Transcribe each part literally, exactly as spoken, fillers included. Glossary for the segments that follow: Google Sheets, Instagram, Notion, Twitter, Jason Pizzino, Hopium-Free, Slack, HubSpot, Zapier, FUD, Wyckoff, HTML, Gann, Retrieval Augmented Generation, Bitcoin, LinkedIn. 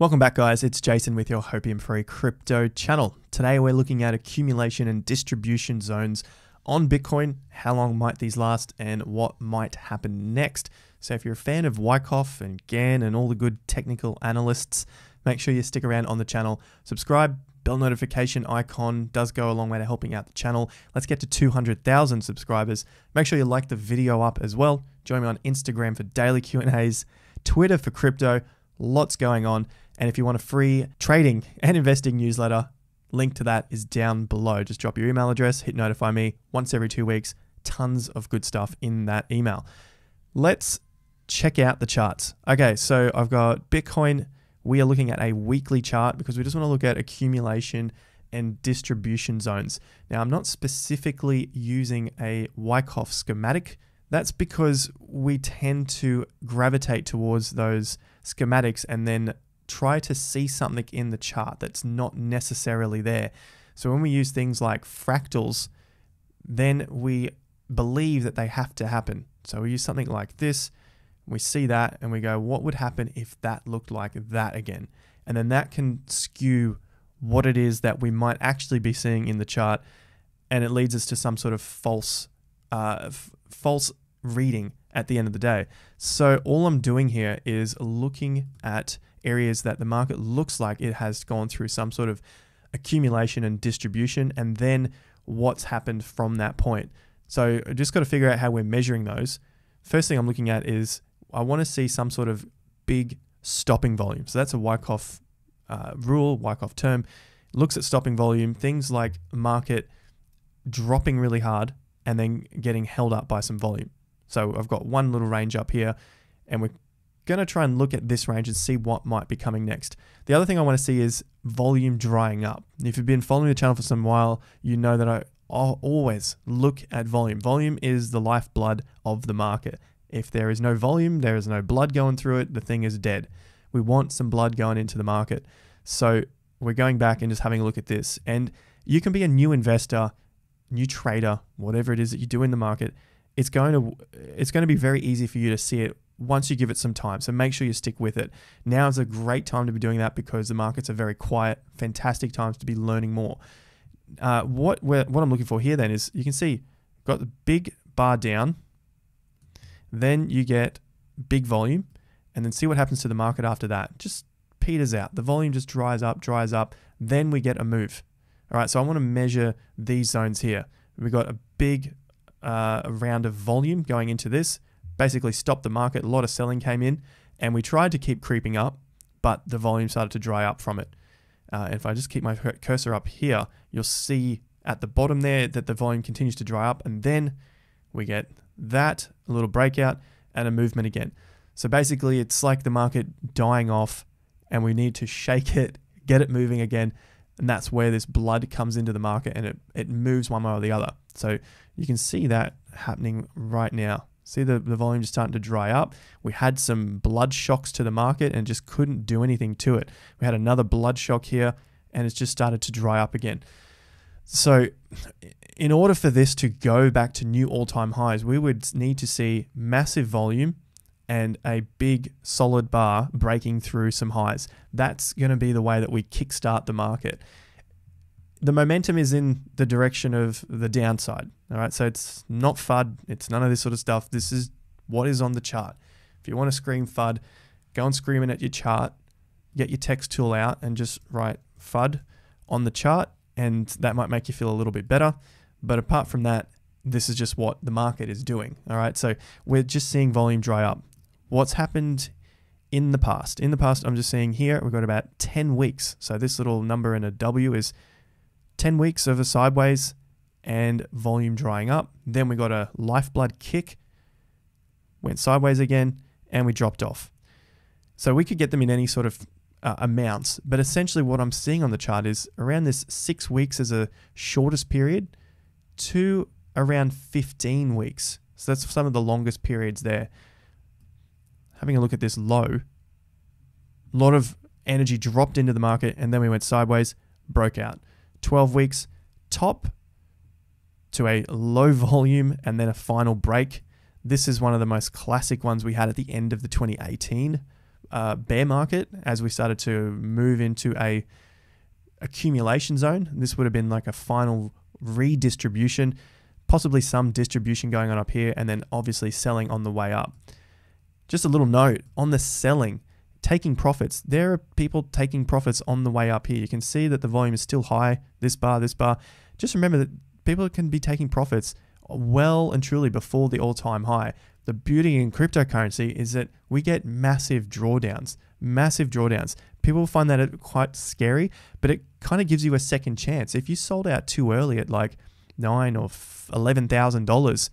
Welcome back, guys. It's Jason with your Hopium-Free Crypto channel. Today, we're looking at accumulation and distribution zones on Bitcoin. How long might these last and what might happen next? So if you're a fan of Wyckoff and Gann and all the good technical analysts, make sure you stick around on the channel. Subscribe, bell notification icon does go a long way to helping out the channel. Let's get to two hundred thousand subscribers. Make sure you like the video up as well. Join me on Instagram for daily Q and A's, Twitter for crypto. Lots going on. And if you want a free trading and investing newsletter, link to that is down below. Just drop your email address, hit notify me once every two weeks. Tons of good stuff in that email. Let's check out the charts. Okay, so I've got Bitcoin. We are looking at a weekly chart because we just want to look at accumulation and distribution zones. Now, I'm not specifically using a Wyckoff schematic. That's because we tend to gravitate towards those schematics and then try to see something in the chart that's not necessarily there. So when we use things like fractals, then we believe that they have to happen. So we use something like this, we see that and we go, what would happen if that looked like that again? And then that can skew what it is that we might actually be seeing in the chart, and it leads us to some sort of false uh, false reading at the end of the day. So all I'm doing here is looking at areas that the market looks like it has gone through some sort of accumulation and distribution, and then what's happened from that point. So I just got to figure out how we're measuring those. First thing I'm looking at is I want to see some sort of big stopping volume. So that's a Wyckoff uh, rule, Wyckoff term. Looks at stopping volume, things like market dropping really hard and then getting held up by some volume. So I've got one little range up here, and we're going to try and look at this range and see what might be coming next. The other thing I want to see is volume drying up. If you've been following the channel for some while, you know that I always look at volume. Volume is the lifeblood of the market. If there is no volume, there is no blood going through it, the thing is dead. We want some blood going into the market. So we're going back and just having a look at this. And you can be a new investor, new trader, whatever it is that you do in the market. It's going to it's going to be very easy for you to see it once you give it some time. So make sure you stick with it. Now is a great time to be doing that because the markets are very quiet. Fantastic times to be learning more. Uh, what we're, what I'm looking for here then is, you can see got the big bar down, then you get big volume, and then see what happens to the market after that. Just peters out. The volume just dries up, dries up. Then we get a move. All right. So I want to measure these zones here. We've got a big Uh, a round of volume going into this, basically stopped the market, a lot of selling came in, and we tried to keep creeping up, but the volume started to dry up from it. Uh, if I just keep my cursor up here, you'll see at the bottom there that the volume continues to dry up, and then we get that, a little breakout, and a movement again. So basically it's like the market dying off, and we need to shake it, get it moving again, and that's where this blood comes into the market, and it, it moves one way or the other. So you can see that happening right now. See the, the volume just starting to dry up. We had some blood shocks to the market and just couldn't do anything to it. We had another blood shock here and it's just started to dry up again. So in order for this to go back to new all-time highs, we would need to see massive volume and a big solid bar breaking through some highs. That's going to be the way that we kickstart the market. The momentum is in the direction of the downside. All right, so it's not F U D. It's none of this sort of stuff. This is what is on the chart. If you want to scream F U D, go and scream it at your chart. Get your text tool out and just write F U D on the chart, and that might make you feel a little bit better. But apart from that, this is just what the market is doing. All right, so we're just seeing volume dry up. What's happened in the past? In the past, I'm just seeing here, we've got about ten weeks. So this little number and a W is ten weeks of a sideways and volume drying up. Then we got a lifeblood kick, went sideways again, and we dropped off. So we could get them in any sort of uh, amounts, but essentially what I'm seeing on the chart is around this six weeks as a shortest period to around fifteen weeks. So that's some of the longest periods there. Having a look at this low, a lot of energy dropped into the market, and then we went sideways, broke out. twelve weeks top to a low volume and then a final break. This is one of the most classic ones we had at the end of the twenty eighteen uh, bear market, as we started to move into a accumulation zone. This would have been like a final redistribution, possibly some distribution going on up here, and then obviously selling on the way up. Just a little note on the selling, taking profits. There are people taking profits on the way up here. You can see that the volume is still high, this bar, this bar. Just remember that people can be taking profits well and truly before the all-time high. The beauty in cryptocurrency is that we get massive drawdowns, massive drawdowns. People find that quite scary, but it kind of gives you a second chance. If you sold out too early at like nine or eleven thousand dollars,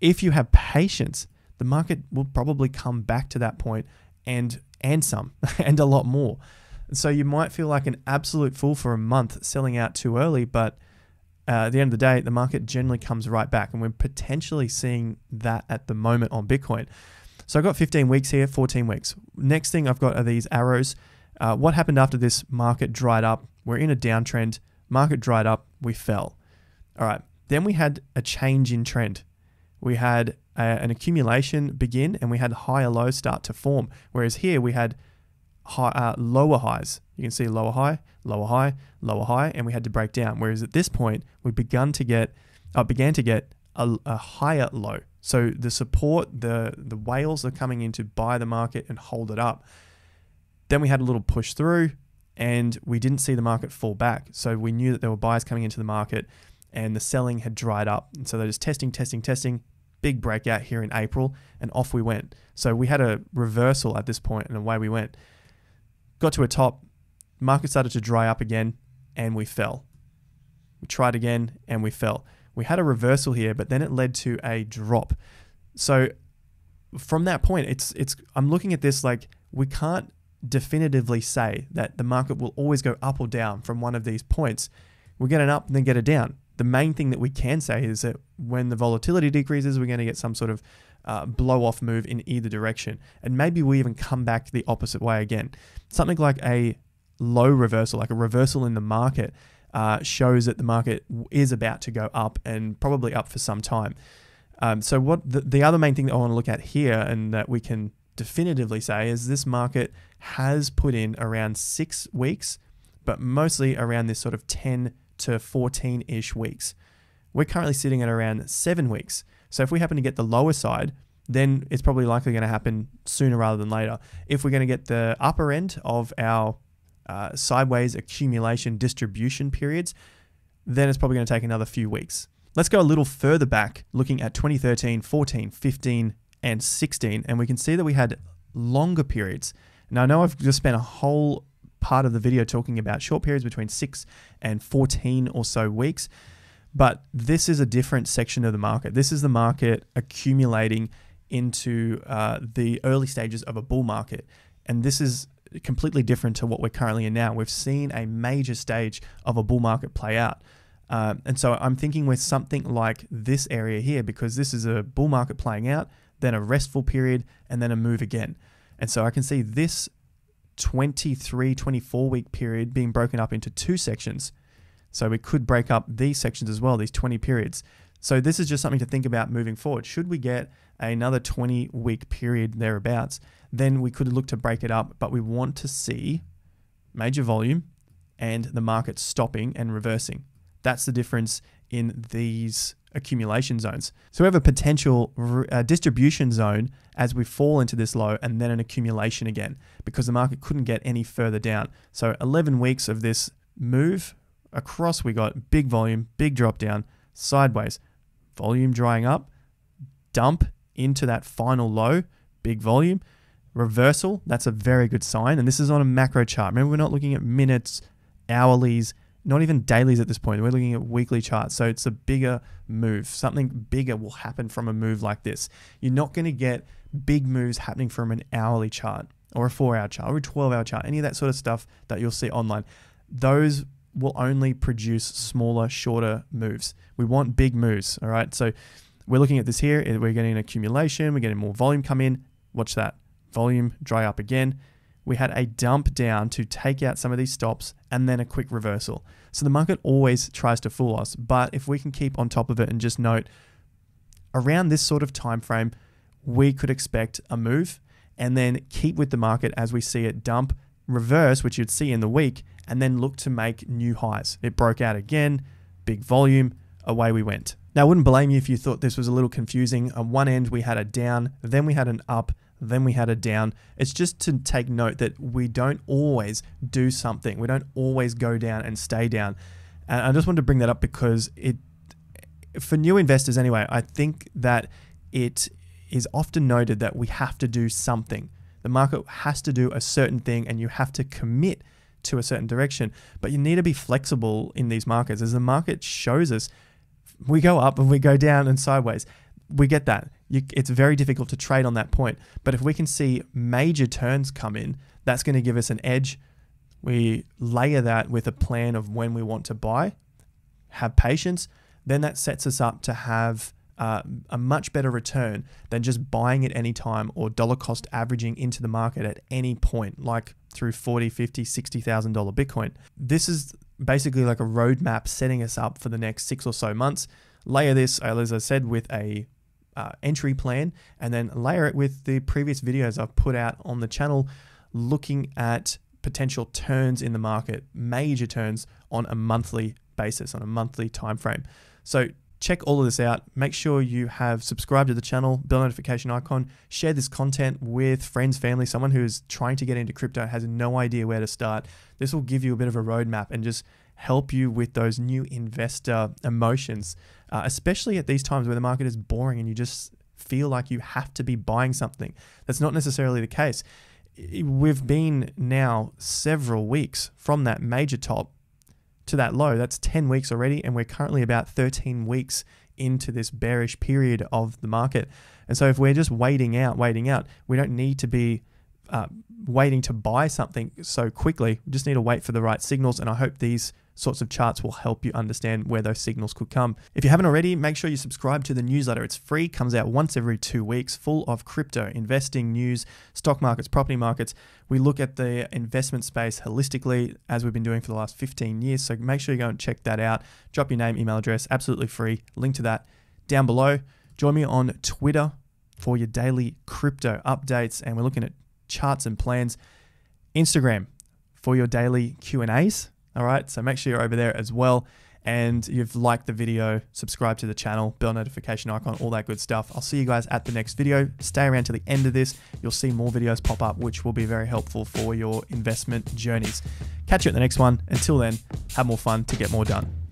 if you have patience, the market will probably come back to that point and and some and a lot more. And so you might feel like an absolute fool for a month selling out too early, but Uh, at the end of the day, the market generally comes right back, and we're potentially seeing that at the moment on Bitcoin. So I've got fifteen weeks here, fourteen weeks. Next thing I've got are these arrows. Uh, what happened after this market dried up? We're in a downtrend. Market dried up. We fell. All right. Then we had a change in trend. We had a, an accumulation begin, and we had higher lows start to form. Whereas here we had high, uh, lower highs. You can see lower high, lower high, lower high, and we had to break down. Whereas at this point, we begun to get, uh, began to get a, a higher low. So the support, the the whales are coming in to buy the market and hold it up. Then we had a little push through, and we didn't see the market fall back. So we knew that there were buyers coming into the market, and the selling had dried up. And so they're just testing, testing, testing. Big breakout here in April, and off we went. So we had a reversal at this point, and away we went. Got to a top. Market started to dry up again, and we fell. We tried again, and we fell. We had a reversal here, but then it led to a drop. So from that point, it's it's. I'm looking at this like we can't definitively say that the market will always go up or down from one of these points. We get an up and then get a down. The main thing that we can say is that when the volatility decreases, we're going to get some sort of Uh, blow off move in either direction, and maybe we even come back the opposite way again. Something like a low reversal, like a reversal in the market, uh, shows that the market is about to go up, and probably up for some time. Um, so what the, the other main thing that I want to look at here, and that we can definitively say, is this market has put in around six weeks, but mostly around this sort of ten to fourteen-ish weeks. We're currently sitting at around seven weeks. So if we happen to get the lower side, then it's probably likely going to happen sooner rather than later. If we're going to get the upper end of our uh, sideways accumulation distribution periods, then it's probably going to take another few weeks. Let's go a little further back, looking at twenty thirteen, fourteen, fifteen, and sixteen, and we can see that we had longer periods. Now, I know I've just spent a whole part of the video talking about short periods between six and fourteen or so weeks, but this is a different section of the market. This is the market accumulating into uh, the early stages of a bull market. And this is completely different to what we're currently in now. We've seen a major stage of a bull market play out. Uh, and so I'm thinking with something like this area here, because this is a bull market playing out, then a restful period, and then a move again. And so I can see this twenty-three, twenty-four week period being broken up into two sections. So we could break up these sections as well, these twenty periods. So this is just something to think about moving forward. Should we get another twenty week period thereabouts, then we could look to break it up, but we want to see major volume and the market stopping and reversing. That's the difference in these accumulation zones. So we have a potential uh, distribution zone as we fall into this low, and then an accumulation again, because the market couldn't get any further down. So eleven weeks of this move. Across we got big volume, big drop down, sideways, volume drying up, dump into that final low, big volume, reversal. That's a very good sign. And this is on a macro chart. Remember, we're not looking at minutes, hourlies, not even dailies at this point. We're looking at weekly charts. So it's a bigger move. Something bigger will happen from a move like this. You're not going to get big moves happening from an hourly chart or a four hour chart or a twelve hour chart, any of that sort of stuff that you'll see online. Those will only produce smaller, shorter moves. We want big moves, all right? So we're looking at this here, we're getting an accumulation, we're getting more volume come in, watch that. Volume dry up again. We had a dump down to take out some of these stops, and then a quick reversal. So the market always tries to fool us, but if we can keep on top of it and just note, around this sort of time frame, we could expect a move, and then keep with the market as we see it dump, reverse, which you'd see in the week, and then look to make new highs. It broke out again, big volume, away we went. Now, I wouldn't blame you if you thought this was a little confusing. On one end, we had a down, then we had an up, then we had a down. It's just to take note that we don't always do something. We don't always go down and stay down. And I just wanted to bring that up because it, for new investors anyway, I think that it is often noted that we have to do something. The market has to do a certain thing and you have to commit to a certain direction, but you need to be flexible in these markets. As the market shows us, we go up and we go down and sideways. We get that. You, it's very difficult to trade on that point. But if we can see major turns come in, that's going to give us an edge. We layer that with a plan of when we want to buy, have patience, then that sets us up to have uh, a much better return than just buying at any time or dollar cost averaging into the market at any point, like through forty, fifty, sixty thousand dollar Bitcoin. This is basically like a roadmap setting us up for the next six or so months. Layer this, as I said, with a uh, entry plan, and then layer it with the previous videos I've put out on the channel, looking at potential turns in the market, major turns on a monthly basis, on a monthly time frame. So check all of this out. Make sure you have subscribed to the channel, bell notification icon, share this content with friends, family, someone who is trying to get into crypto, has no idea where to start. This will give you a bit of a roadmap and just help you with those new investor emotions, uh, especially at these times where the market is boring and you just feel like you have to be buying something. That's not necessarily the case. We've been now several weeks from that major top to that low. That's ten weeks already, and we're currently about thirteen weeks into this bearish period of the market. And so if we're just waiting out, waiting out, we don't need to be uh, waiting to buy something so quickly. We just need to wait for the right signals, and I hope these sorts of charts will help you understand where those signals could come. If you haven't already, make sure you subscribe to the newsletter. It's free, comes out once every two weeks, full of crypto, investing news, stock markets, property markets. We look at the investment space holistically, as we've been doing for the last fifteen years. So make sure you go and check that out. Drop your name, email address, absolutely free. Link to that down below. Join me on Twitter for your daily crypto updates, and we're looking at charts and plans. Instagram for your daily Q and A's. All right, so make sure you're over there as well. And you've liked the video, subscribe to the channel, bell notification icon, all that good stuff. I'll see you guys at the next video. Stay around to the end of this. You'll see more videos pop up, which will be very helpful for your investment journeys. Catch you at the next one. Until then, have more fun to get more done.